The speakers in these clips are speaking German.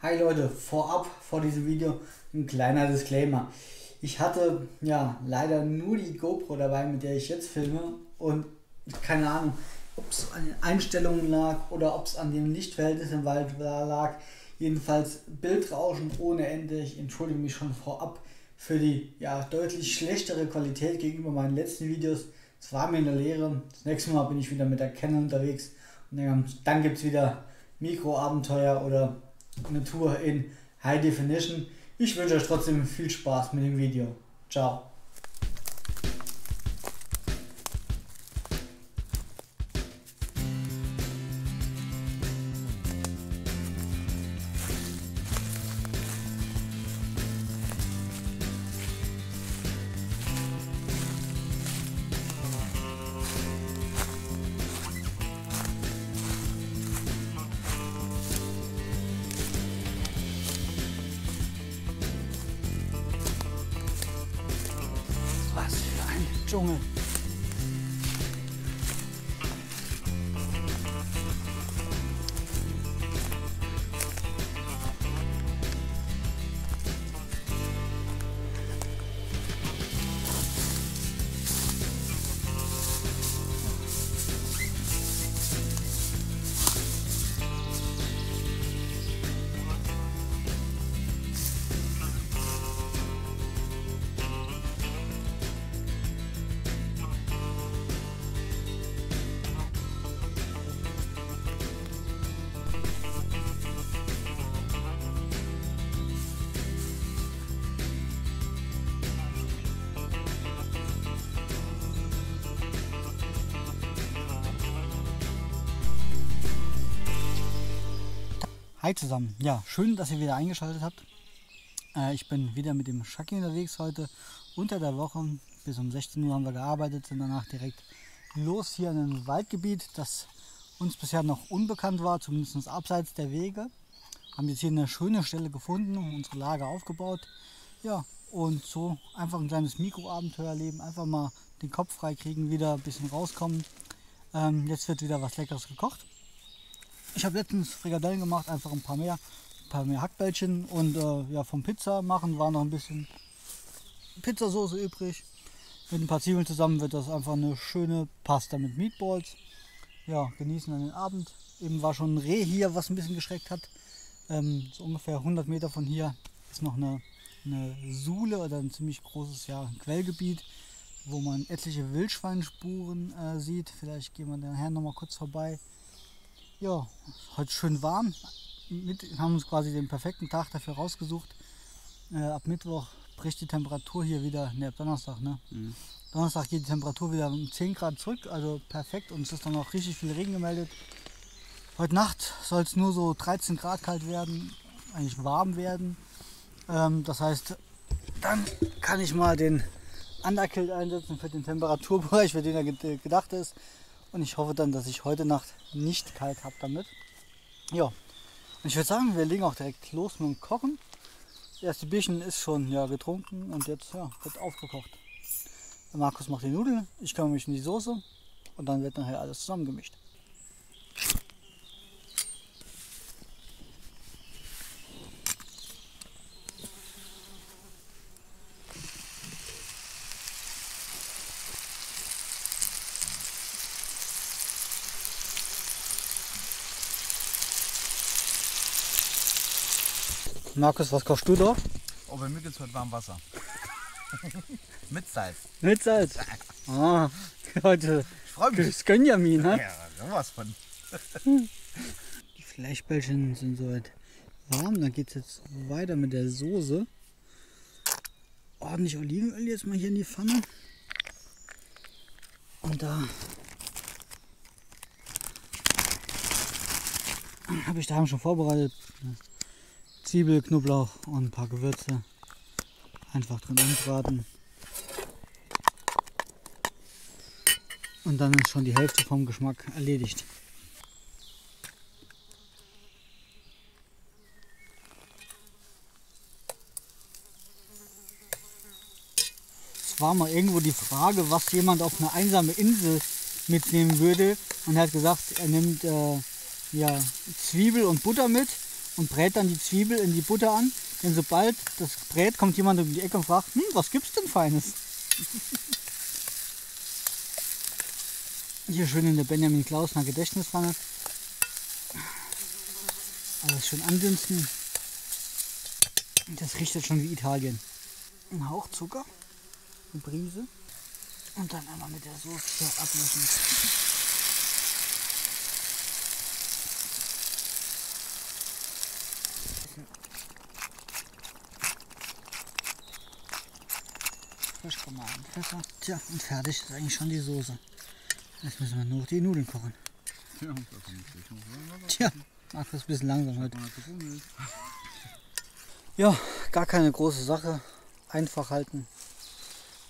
Hi Leute, vorab vor diesem Video ein kleiner Disclaimer. Ich hatte ja leider nur die GoPro dabei, mit der ich jetzt filme, und keine Ahnung, ob es an den Einstellungen lag oder ob es an dem Lichtverhältnis im Wald lag. Jedenfalls Bildrauschen ohne Ende. Ich entschuldige mich schon vorab für die deutlich schlechtere Qualität gegenüber meinen letzten Videos. Es war mir eine Lehre. Das nächste Mal bin ich wieder mit der Canon unterwegs und dann gibt es wieder Mikroabenteuer oder eine Tour in High Definition. Ich wünsche euch trotzdem viel Spaß mit dem Video. Ciao. Dschungel. Hi zusammen, ja, schön, dass ihr wieder eingeschaltet habt. Ich bin wieder mit dem Schucky unterwegs heute unter der Woche. Bis um 16 Uhr haben wir gearbeitet, sind danach direkt los hier in ein Waldgebiet, das uns bisher noch unbekannt war, zumindest abseits der Wege. Haben jetzt hier eine schöne Stelle gefunden und unsere Lager aufgebaut. Ja, und so einfach ein kleines Mikroabenteuer erleben, einfach mal den Kopf frei kriegen, wieder ein bisschen rauskommen. Jetzt wird wieder was Leckeres gekocht. Ich habe letztens Frikadellen gemacht, einfach ein paar mehr Hackbällchen, und vom Pizza machen war noch ein bisschen Pizzasauce übrig. Mit ein paar Zwiebeln zusammen wird das einfach eine schöne Pasta mit Meatballs. Ja, genießen dann den Abend. Eben war schon ein Reh hier, was ein bisschen geschreckt hat. So ungefähr 100 Meter von hier ist noch eine Suhle oder ein ziemlich großes Quellgebiet, wo man etliche Wildschweinspuren sieht. Vielleicht gehen wir nachher nochmal kurz vorbei. Ja, heute schön warm. Haben uns quasi den perfekten Tag dafür rausgesucht. Ab Mittwoch bricht die Temperatur hier wieder, ne, ab Donnerstag, ne? Mhm. Donnerstag geht die Temperatur wieder um 10 Grad zurück, also perfekt. Uns ist dann auch richtig viel Regen gemeldet. Heute Nacht soll es nur so 13 Grad kalt werden, eigentlich warm werden. Das heißt, dann kann ich mal den Underkill einsetzen für den Temperaturbereich, für den er gedacht ist. Und ich hoffe dann, dass ich heute Nacht nicht kalt habe damit. Ja, und ich würde sagen, wir legen auch direkt los mit dem Kochen. Das erste Bierchen ist schon getrunken und jetzt wird aufgekocht. Der Markus macht die Nudeln, ich kümmere mich um die Soße und dann wird nachher alles zusammengemischt. Markus, was kochst du da? Oh, bei mir geht's heute warm Wasser. Mit Salz. Mit Salz? Ah, Leute, ich freue mich. Das Benjamin, ne? Ja, sowas von. Die Fleischbällchen sind soweit warm. Dann geht's jetzt weiter mit der Soße. Ordentlich Olivenöl jetzt mal hier in die Pfanne. Und da habe ich daheim schon vorbereitet. Zwiebel, Knoblauch und ein paar Gewürze einfach drin anbraten. Und dann ist schon die Hälfte vom Geschmack erledigt. Es war mal irgendwo die Frage, was jemand auf eine einsame Insel mitnehmen würde. Und er hat gesagt, er nimmt Zwiebel und Butter mit. und brät dann die Zwiebel in die Butter an. Denn sobald das brät, kommt jemand um die Ecke und fragt, was gibt's denn Feines? Hier schön in der Benjamin Klausner Gedächtnispfanne. Alles schön andünsten. Das riecht jetzt schon wie Italien. Ein Hauch Zucker, eine Brise und dann einmal mit der Soße hier ablöschen. Frischgemahlen Pfeffer. Tja, und fertig ist eigentlich schon die Soße. Jetzt müssen wir nur noch die Nudeln kochen. Tja, macht das ein bisschen langsam heute. Ja, gar keine große Sache. Einfach halten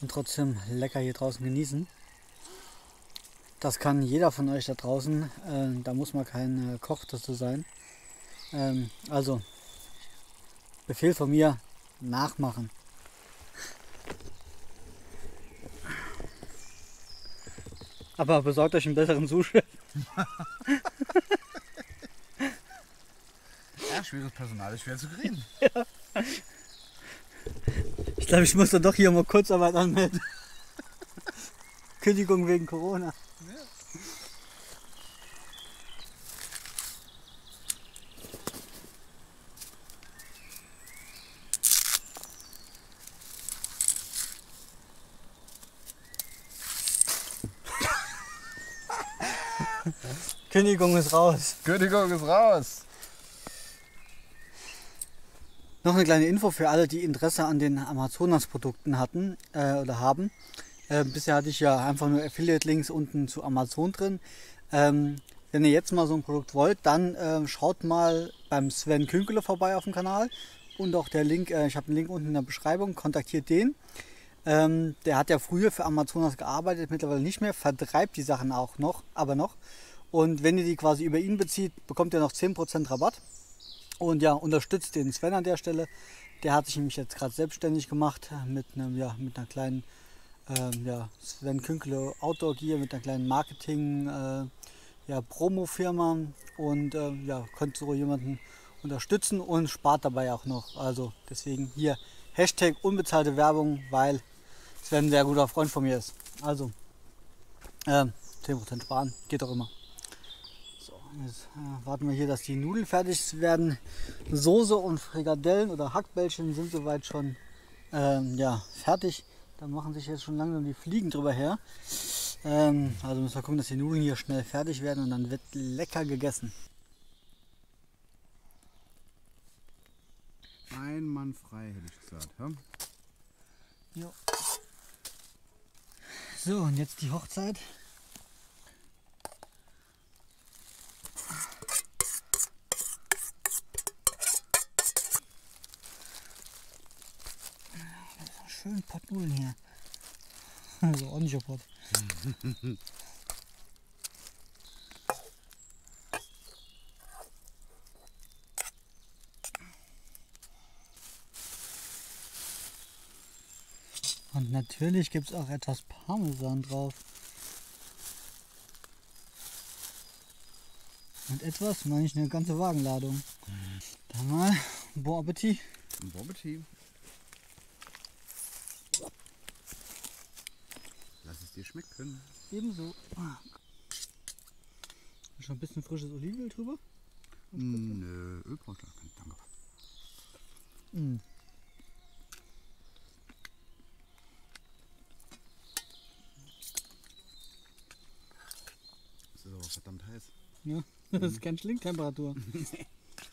und trotzdem lecker hier draußen genießen. Das kann jeder von euch da draußen. Da muss man kein Koch dazu sein. Also, Befehl von mir, nachmachen. Aber besorgt euch einen besseren Sushi. Ja, schweres Personal ist schwer zu kriegen. Ja. Ich glaube, ich muss dann doch hier mal Kurzarbeit anmelden. Kündigung wegen Corona. Ja. Kündigung ist raus. Kündigung ist raus. Noch eine kleine Info für alle, die Interesse an den Amazonas-Produkten hatten oder haben. Bisher hatte ich ja einfach nur Affiliate-Links unten zu Amazon drin. Wenn ihr jetzt mal so ein Produkt wollt, dann schaut mal beim Sven Küngele vorbei auf dem Kanal. Und auch der Link, ich habe einen Link unten in der Beschreibung, kontaktiert den. Der hat ja früher für Amazonas gearbeitet, mittlerweile nicht mehr, vertreibt die Sachen auch noch, Und wenn ihr die quasi über ihn bezieht, bekommt ihr noch 10% Rabatt. Und ja, unterstützt den Sven an der Stelle. Der hat sich nämlich jetzt gerade selbstständig gemacht mit einem, mit einer kleinen Sven Küngele Outdoor Gear, mit einer kleinen Marketing Promo-Firma. Und könnt so jemanden unterstützen und spart dabei auch noch. Also deswegen hier Hashtag unbezahlte Werbung, weil Sven ein sehr guter Freund von mir ist. Also 10% sparen, geht doch immer. Jetzt warten wir hier, dass die Nudeln fertig werden. Soße und Frikadellen oder Hackbällchen sind soweit schon fertig. Da machen sich jetzt schon langsam die Fliegen drüber her. Also müssen wir gucken, dass die Nudeln hier schnell fertig werden und dann wird lecker gegessen. Ein Mann frei, hätte ich gesagt. Ja? Jo. So, und jetzt die Hochzeit. Schön Pot Nudeln hier. Also ordentlicher Pot. Und natürlich gibt es auch etwas Parmesan drauf. Und etwas, meine ich, eine ganze Wagenladung. Dann mal, bon Appetit. Bon Appetit. Die schmecken. Ebenso. Schon ein bisschen frisches Olivenöl drüber? Nö, Öl braucht gar nicht, danke. Das ist aber verdammt heiß. Ja, das ist keine Schlingtemperatur.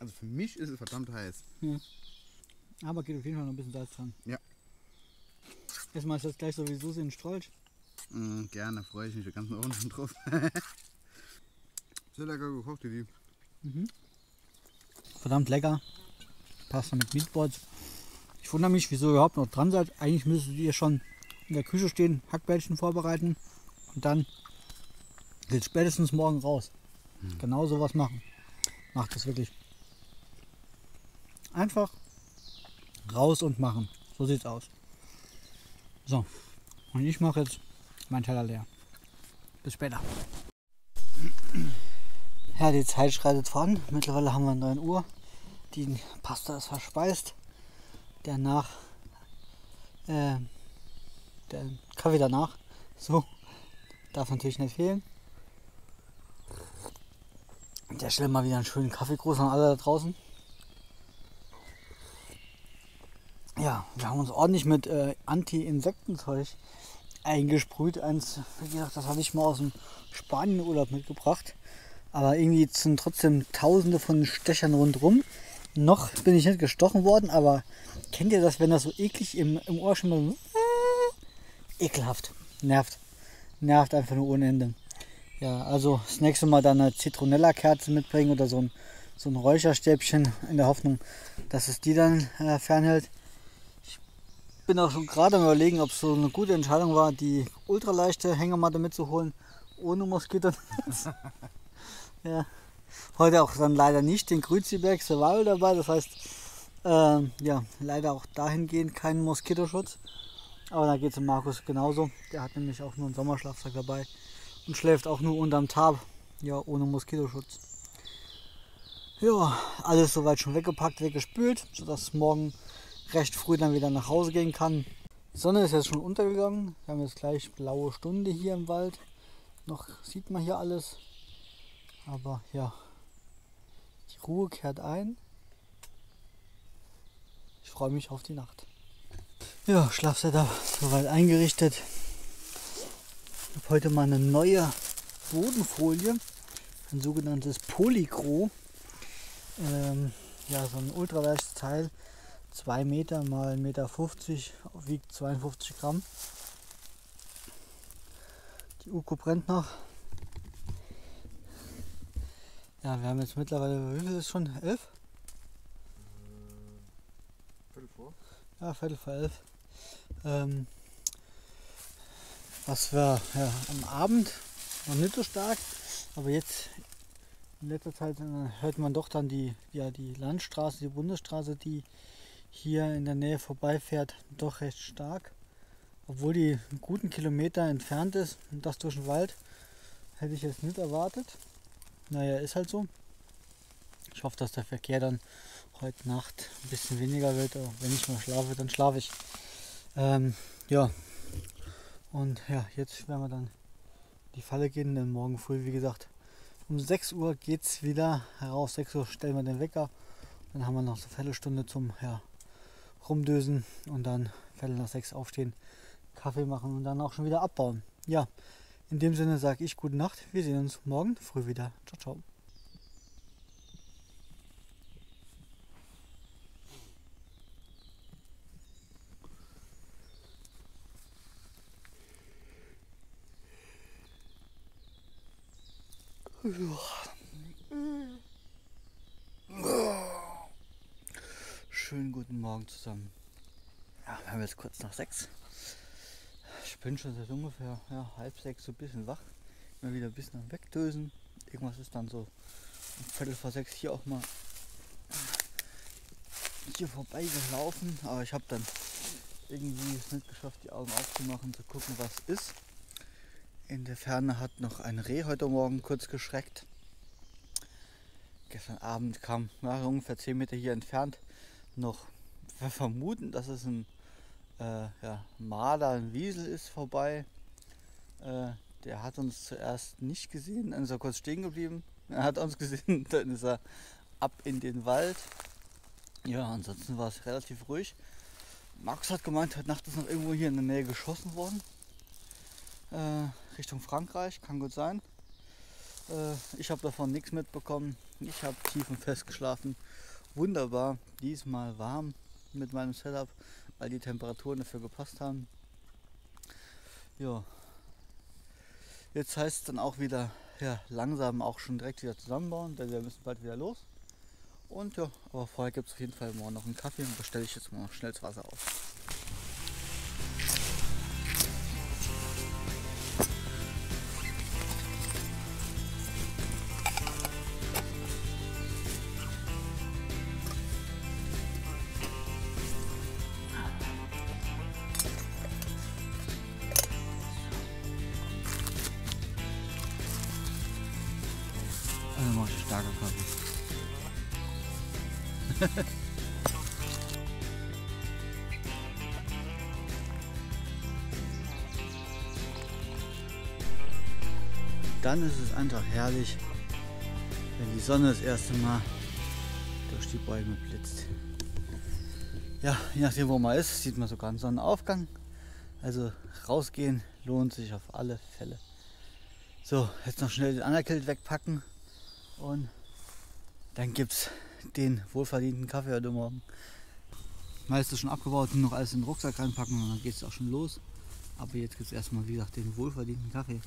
Also für mich ist es verdammt heiß. Ja. Aber geht auf jeden Fall noch ein bisschen Salz dran. Ja. Jetzt mache ich das gleich sowieso in den Strolch. Gerne, freue ich mich den ganzen Abend schon drauf. Sehr lecker gekocht, die. Verdammt lecker. Pasta mit Meatballs. Ich wundere mich, wieso ihr überhaupt noch dran seid. Eigentlich müsstet ihr schon in der Küche stehen, Hackbällchen vorbereiten und dann geht spätestens morgen raus. Genau sowas machen. Macht das wirklich. Einfach raus und machen. So sieht's aus. So, und ich mache jetzt mein Teller leer. Bis später. Ja, die Zeit schreitet voran. Mittlerweile haben wir 9 Uhr. Die Pasta ist verspeist. Danach, der Kaffee danach. So, darf natürlich nicht fehlen. Der stellt mal wieder einen schönen Kaffeegruß an alle da draußen. Ja, wir haben uns ordentlich mit Anti-Insektenzeug eingesprüht. Eins, wie gesagt, das habe ich mal aus dem Spanienurlaub mitgebracht. Aber irgendwie sind trotzdem tausende von Stechern rundherum. Noch bin ich nicht gestochen worden, aber kennt ihr das, wenn das so eklig im Ohr schon mal ekelhaft, nervt einfach nur ohne Ende. Ja, also das nächste Mal dann eine Zitronella-Kerze mitbringen oder so ein Räucherstäbchen in der Hoffnung, dass es die dann fernhält. Ich bin auch schon gerade am Überlegen, ob es so eine gute Entscheidung war, die ultraleichte Hängematte mitzuholen, ohne Moskitonetz. Ja. Heute auch dann leider nicht den Grüziberg-Survival dabei, das heißt, ja, leider auch dahingehend keinen Moskitoschutz. Aber da geht es um Markus genauso, der hat nämlich auch nur einen Sommerschlafsack dabei und schläft auch nur unterm Tarp, ja, ohne Moskitoschutz. Ja, alles soweit schon weggepackt, weggespült, sodass morgen recht früh dann wieder nach Hause gehen kann. Die Sonne ist jetzt schon untergegangen, wir haben jetzt gleich blaue Stunde hier im Wald, noch sieht man hier alles, aber ja, die Ruhe kehrt ein. Ich freue mich auf die Nacht. Ja, Schlafsetup soweit eingerichtet. Ich habe heute mal eine neue Bodenfolie, ein sogenanntes Polygro. Ja, so ein ultraleichtes Teil, 2 Meter mal 1,50 Meter, wiegt 52 Gramm. Die Uko brennt noch. Ja, wir haben jetzt mittlerweile, wie viel ist schon? 11? Viertel vor. Ja, Viertel vor 11. Was wir ja, am Abend noch nicht so stark, aber jetzt in letzter Zeit hört man doch dann die Landstraße, die Bundesstraße, die hier in der Nähe vorbeifährt, doch recht stark. Obwohl die einen guten Kilometer entfernt ist und das durch den Wald, hätte ich jetzt nicht erwartet. Naja, ist halt so. Ich hoffe, dass der Verkehr dann heute Nacht ein bisschen weniger wird. Aber wenn ich mal schlafe, dann schlafe ich. Ja, und ja, jetzt werden wir dann in die Falle gehen, denn morgen früh, wie gesagt, um 6 Uhr geht es wieder heraus. 6 Uhr stellen wir den Wecker. Dann haben wir noch so eine Viertelstunde zum Rumdösen und dann Viertel nach 6 aufstehen, Kaffee machen und dann auch schon wieder abbauen. Ja. In dem Sinne sage ich gute Nacht, wir sehen uns morgen früh wieder. Ciao, ciao. Schönen guten Morgen zusammen. Ja, wir haben jetzt kurz nach 6. Ich bin schon seit ungefähr halb 6 so ein bisschen wach, immer wieder ein bisschen am Wegdösen. Irgendwas ist dann so um Viertel vor 6 hier auch mal hier vorbei gelaufen, aber ich habe dann irgendwie es nicht geschafft, die Augen aufzumachen, zu gucken, was ist. In der Ferne hat noch ein Reh heute Morgen kurz geschreckt. Gestern Abend kam ungefähr 10 Meter hier entfernt noch, wir vermuten, dass es ein Marder, ein Wiesel ist vorbei. Der hat uns zuerst nicht gesehen, dann ist er kurz stehen geblieben. Er hat uns gesehen, dann ist er ab in den Wald. Ja, ansonsten war es relativ ruhig. Max hat gemeint, heute Nacht ist noch irgendwo hier in der Nähe geschossen worden. Richtung Frankreich, kann gut sein. Ich habe davon nichts mitbekommen. Ich habe tief und fest geschlafen. Wunderbar, diesmal warm mit meinem Setup, weil die Temperaturen dafür gepasst haben. Ja, jetzt heißt es dann auch wieder langsam auch schon direkt wieder zusammenbauen, denn wir müssen bald wieder los. Und ja, aber vorher gibt es auf jeden Fall morgen noch einen Kaffee und bestelle ich jetzt mal noch schnell das Wasser auf. Dann ist es einfach herrlich, wenn die Sonne das erste Mal durch die Bäume blitzt. Ja, je nachdem wo man ist, sieht man sogar einen Sonnenaufgang. Also rausgehen lohnt sich auf alle Fälle. So, jetzt noch schnell den Ankerkilt wegpacken und dann gibt es den wohlverdienten Kaffee heute Morgen. Meistens schon abgebaut, nur noch alles in den Rucksack reinpacken und dann geht es auch schon los. Aber jetzt gibt es erstmal, wie gesagt, den wohlverdienten Kaffee.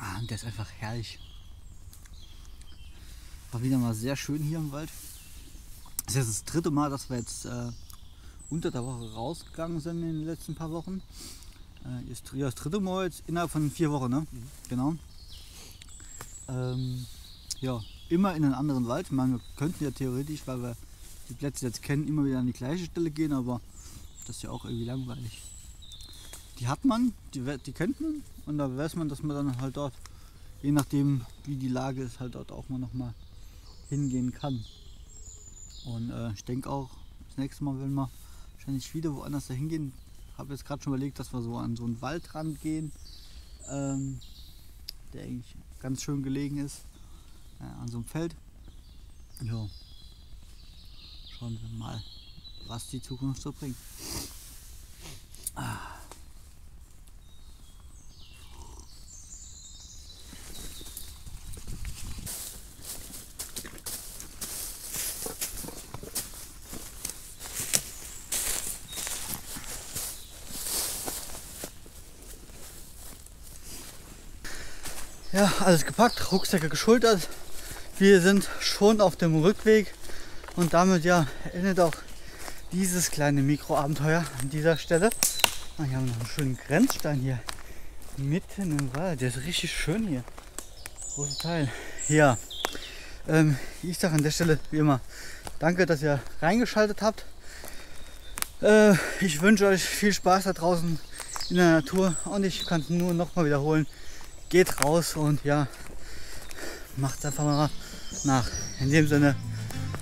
Ah, und der ist einfach herrlich. War wieder mal sehr schön hier im Wald. Das ist jetzt das dritte Mal, dass wir jetzt unter der Woche rausgegangen sind in den letzten paar Wochen. Ist das dritte Mal jetzt innerhalb von 4 Wochen, ne? Mhm. Genau. Ja, immer in einen anderen Wald. Ich meine, wir könnten ja theoretisch, weil wir die Plätze jetzt kennen, immer wieder an die gleiche Stelle gehen, aber das ist ja auch irgendwie langweilig. Die hat man, die kennt man und da weiß man, dass man dann halt dort, je nachdem wie die Lage ist, halt dort auch mal nochmal hingehen kann. Und ich denke auch, das nächste Mal werden wir wahrscheinlich wieder woanders da hingehen. Ich habe jetzt gerade schon überlegt, dass wir so an so einen Waldrand gehen, der eigentlich ganz schön gelegen ist, an so einem Feld. Ja, schauen wir mal, was die Zukunft so bringt. Ah. Ja, alles gepackt, Rucksäcke geschultert. Wir sind schon auf dem Rückweg und damit ja endet auch dieses kleine Mikroabenteuer an dieser Stelle. Ah, hier haben wir noch einen schönen Grenzstein hier mitten im Wald. Der ist richtig schön hier. Großer Teil. Ja, ich sage an der Stelle wie immer danke, dass ihr reingeschaltet habt. Ich wünsche euch viel Spaß da draußen in der Natur und ich kann es nur noch mal wiederholen. Geht raus und ja, macht's einfach mal nach. In dem Sinne,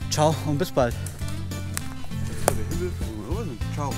ciao und bis bald. Ciao.